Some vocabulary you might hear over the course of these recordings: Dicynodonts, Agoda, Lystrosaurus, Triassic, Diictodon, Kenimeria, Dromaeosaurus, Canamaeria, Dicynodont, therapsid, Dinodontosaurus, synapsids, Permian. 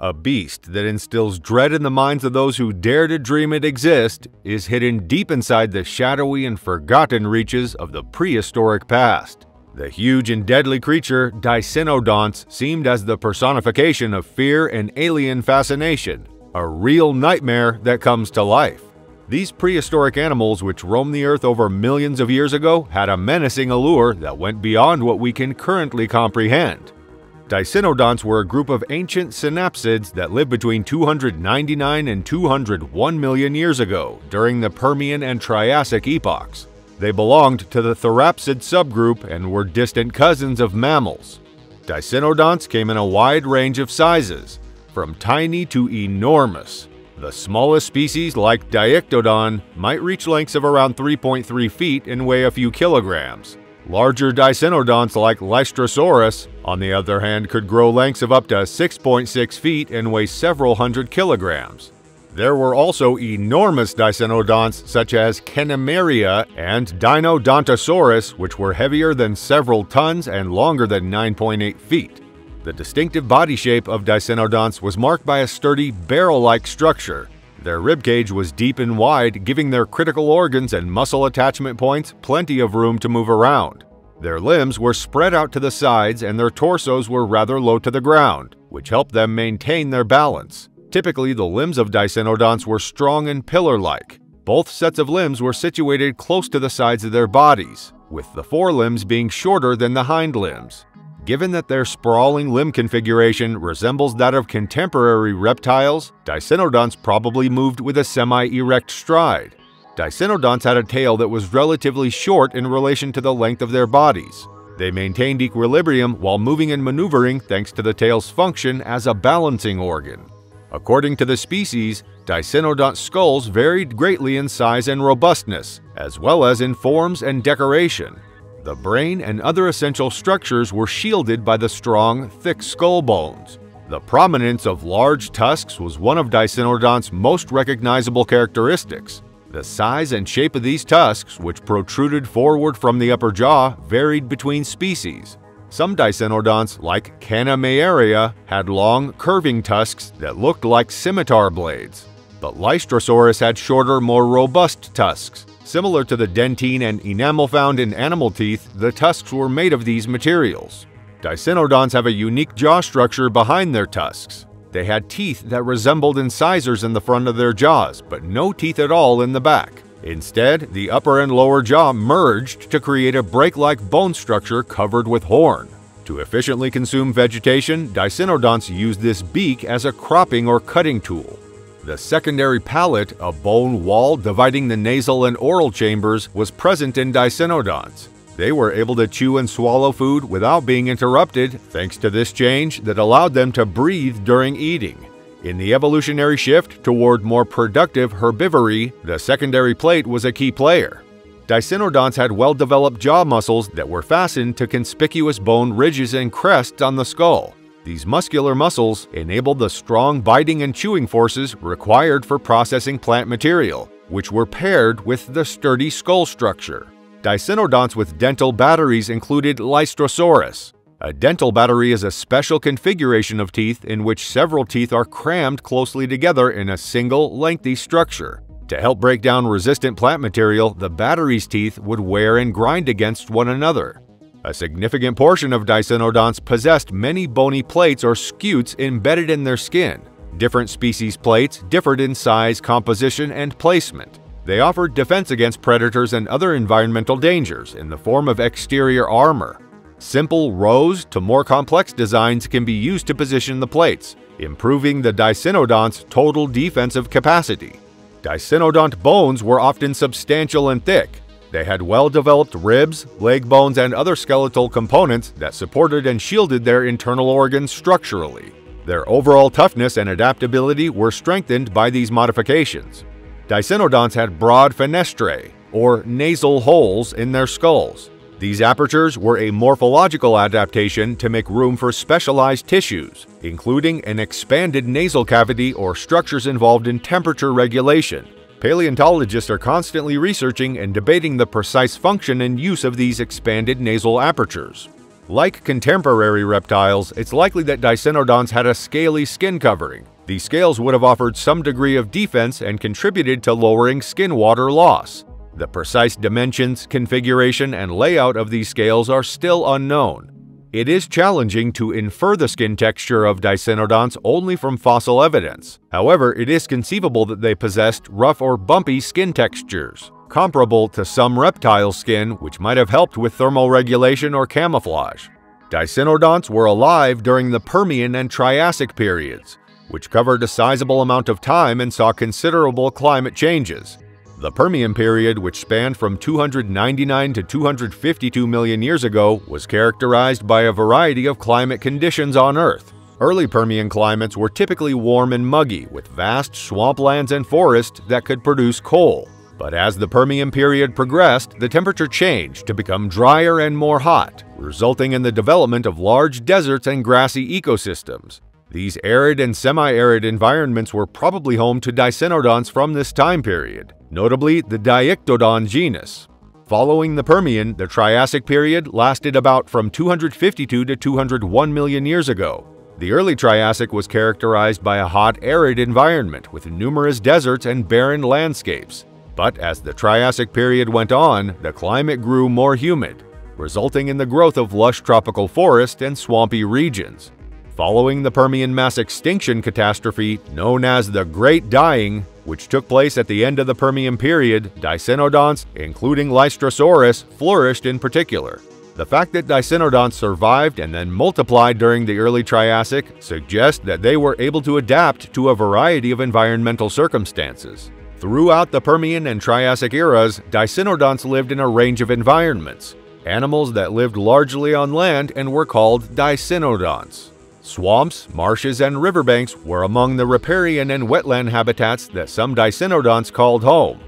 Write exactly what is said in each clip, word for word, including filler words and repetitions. A beast that instills dread in the minds of those who dare to dream it exists is hidden deep inside the shadowy and forgotten reaches of the prehistoric past. The huge and deadly creature, Dicynodonts, seemed as the personification of fear and alien fascination, a real nightmare that comes to life. These prehistoric animals, which roamed the earth over millions of years ago, had a menacing allure that went beyond what we can currently comprehend. Dicynodonts were a group of ancient synapsids that lived between two hundred ninety-nine and two hundred one million years ago, during the Permian and Triassic epochs. They belonged to the therapsid subgroup and were distant cousins of mammals. Dicynodonts came in a wide range of sizes, from tiny to enormous. The smallest species, like Diictodon, might reach lengths of around three point three feet and weigh a few kilograms. Larger Dicynodonts like Lystrosaurus, on the other hand, could grow lengths of up to six point six feet and weigh several hundred kilograms. There were also enormous Dicynodonts such as Kenimeria and Dinodontosaurus, which were heavier than several tons and longer than nine point eight feet. The distinctive body shape of Dicynodonts was marked by a sturdy, barrel-like structure. Their ribcage was deep and wide, giving their critical organs and muscle attachment points plenty of room to move around. Their limbs were spread out to the sides and their torsos were rather low to the ground, which helped them maintain their balance. Typically, the limbs of Dicynodonts were strong and pillar-like. Both sets of limbs were situated close to the sides of their bodies, with the forelimbs being shorter than the hind limbs. Given that their sprawling limb configuration resembles that of contemporary reptiles, Dicynodonts probably moved with a semi-erect stride. Dicynodonts had a tail that was relatively short in relation to the length of their bodies. They maintained equilibrium while moving and maneuvering thanks to the tail's function as a balancing organ. According to the species, Dicynodont skulls varied greatly in size and robustness, as well as in forms and decoration. The brain and other essential structures were shielded by the strong, thick skull bones. The prominence of large tusks was one of Dicynodont's most recognizable characteristics. The size and shape of these tusks, which protruded forward from the upper jaw, varied between species. Some Dicynodonts, like Canamaeria, had long, curving tusks that looked like scimitar blades. But Lystrosaurus had shorter, more robust tusks. Similar to the dentine and enamel found in animal teeth, the tusks were made of these materials. Dicynodonts have a unique jaw structure behind their tusks. They had teeth that resembled incisors in the front of their jaws, but no teeth at all in the back. Instead, the upper and lower jaw merged to create a brake-like bone structure covered with horn. To efficiently consume vegetation, Dicynodonts used this beak as a cropping or cutting tool. The secondary palate, a bone wall dividing the nasal and oral chambers, was present in Dicynodonts. They were able to chew and swallow food without being interrupted thanks to this change that allowed them to breathe during eating. In the evolutionary shift toward more productive herbivory, the secondary plate was a key player. Dicynodonts had well-developed jaw muscles that were fastened to conspicuous bone ridges and crests on the skull. These muscular muscles enabled the strong biting and chewing forces required for processing plant material, which were paired with the sturdy skull structure. Dicynodonts with dental batteries included Lystrosaurus. A dental battery is a special configuration of teeth in which several teeth are crammed closely together in a single, lengthy structure. To help break down resistant plant material, the battery's teeth would wear and grind against one another. A significant portion of Dicynodonts possessed many bony plates or scutes embedded in their skin. Different species' plates differed in size, composition, and placement. They offered defense against predators and other environmental dangers in the form of exterior armor. Simple rows to more complex designs can be used to position the plates, improving the Dicynodonts' total defensive capacity. Dicynodont bones were often substantial and thick. They had well-developed ribs, leg bones, and other skeletal components that supported and shielded their internal organs structurally. Their overall toughness and adaptability were strengthened by these modifications. Dicynodonts had broad fenestrae, or nasal holes, in their skulls. These apertures were a morphological adaptation to make room for specialized tissues, including an expanded nasal cavity or structures involved in temperature regulation. Paleontologists are constantly researching and debating the precise function and use of these expanded nasal apertures. Like contemporary reptiles, it's likely that dicynodonts had a scaly skin covering. These scales would have offered some degree of defense and contributed to lowering skin water loss. The precise dimensions, configuration, and layout of these scales are still unknown. It is challenging to infer the skin texture of dicynodonts only from fossil evidence. However, it is conceivable that they possessed rough or bumpy skin textures, comparable to some reptile skin, which might have helped with thermoregulation or camouflage. Dicynodonts were alive during the Permian and Triassic periods, which covered a sizable amount of time and saw considerable climate changes. The Permian period, which spanned from two hundred ninety-nine to two hundred fifty-two million years ago, was characterized by a variety of climate conditions on Earth. Early Permian climates were typically warm and muggy, with vast swamplands and forests that could produce coal. But as the Permian period progressed, the temperature changed to become drier and more hot, resulting in the development of large deserts and grassy ecosystems. These arid and semi-arid environments were probably home to dicynodonts from this time period, notably the Diictodon genus. Following the Permian, the Triassic period lasted about from two hundred fifty-two to two hundred one million years ago. The early Triassic was characterized by a hot, arid environment with numerous deserts and barren landscapes. But as the Triassic period went on, the climate grew more humid, resulting in the growth of lush tropical forest and swampy regions. Following the Permian mass extinction catastrophe, known as the Great Dying, which took place at the end of the Permian period, dicynodonts, including Lystrosaurus, flourished in particular. The fact that dicynodonts survived and then multiplied during the early Triassic suggests that they were able to adapt to a variety of environmental circumstances. Throughout the Permian and Triassic eras, dicynodonts lived in a range of environments. Animals that lived largely on land and were called dicynodonts. Swamps, marshes, and riverbanks were among the riparian and wetland habitats that some dicynodonts called home.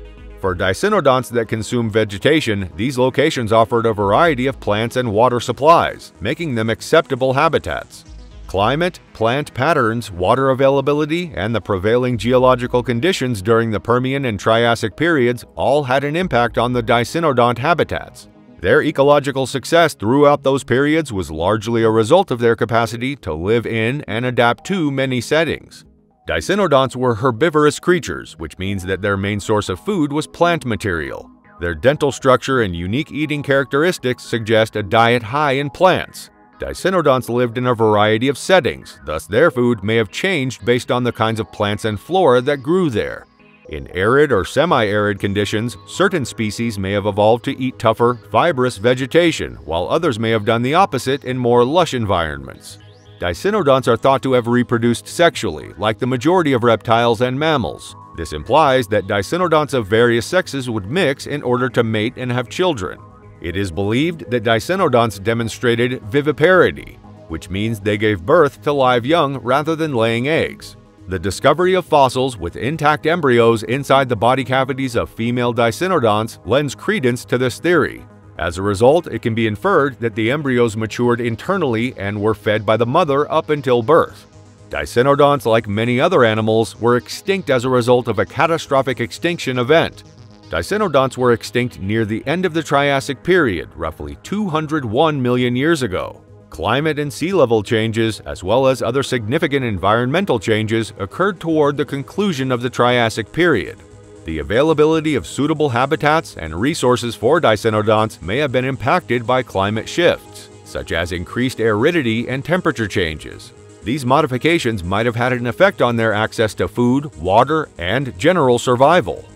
For dicynodonts that consume vegetation, these locations offered a variety of plants and water supplies, making them acceptable habitats. Climate, plant patterns, water availability, and the prevailing geological conditions during the Permian and Triassic periods all had an impact on the dicynodont habitats. Their ecological success throughout those periods was largely a result of their capacity to live in and adapt to many settings. Dicynodonts were herbivorous creatures, which means that their main source of food was plant material. Their dental structure and unique eating characteristics suggest a diet high in plants. Dicynodonts lived in a variety of settings, thus their food may have changed based on the kinds of plants and flora that grew there. In arid or semi-arid conditions, certain species may have evolved to eat tougher, fibrous vegetation, while others may have done the opposite in more lush environments. Dicynodonts are thought to have reproduced sexually, like the majority of reptiles and mammals. This implies that dicynodonts of various sexes would mix in order to mate and have children. It is believed that dicynodonts demonstrated viviparity, which means they gave birth to live young rather than laying eggs. The discovery of fossils with intact embryos inside the body cavities of female dicynodonts lends credence to this theory. As a result, it can be inferred that the embryos matured internally and were fed by the mother up until birth. Dicynodonts, like many other animals, were extinct as a result of a catastrophic extinction event. Dicynodonts were extinct near the end of the Triassic period, roughly two hundred one million years ago. Climate and sea level changes, as well as other significant environmental changes, occurred toward the conclusion of the Triassic period. The availability of suitable habitats and resources for dicynodonts may have been impacted by climate shifts, such as increased aridity and temperature changes. These modifications might have had an effect on their access to food, water, and general survival.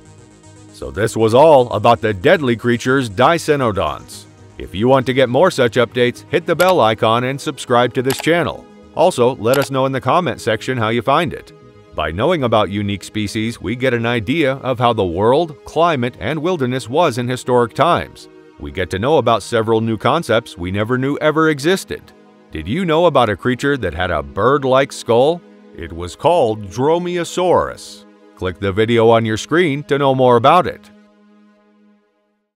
So this was all about the deadly creatures dicynodonts. If you want to get more such updates, hit the bell icon and subscribe to this channel. Also, let us know in the comment section how you find it. By knowing about unique species, we get an idea of how the world, climate, and wilderness was in historic times. We get to know about several new concepts we never knew ever existed. Did you know about a creature that had a bird-like skull? It was called Dromaeosaurus. Click the video on your screen to know more about it.